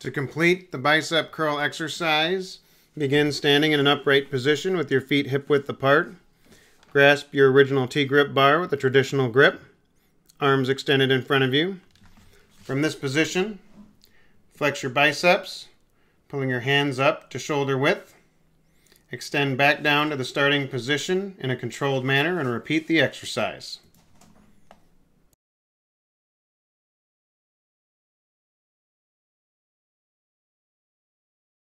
To complete the bicep curl exercise, begin standing in an upright position with your feet hip-width apart. Grasp your original T-grip bar with a traditional grip, arms extended in front of you. From this position, flex your biceps, pulling your hands up to shoulder width. Extend back down to the starting position in a controlled manner and repeat the exercise.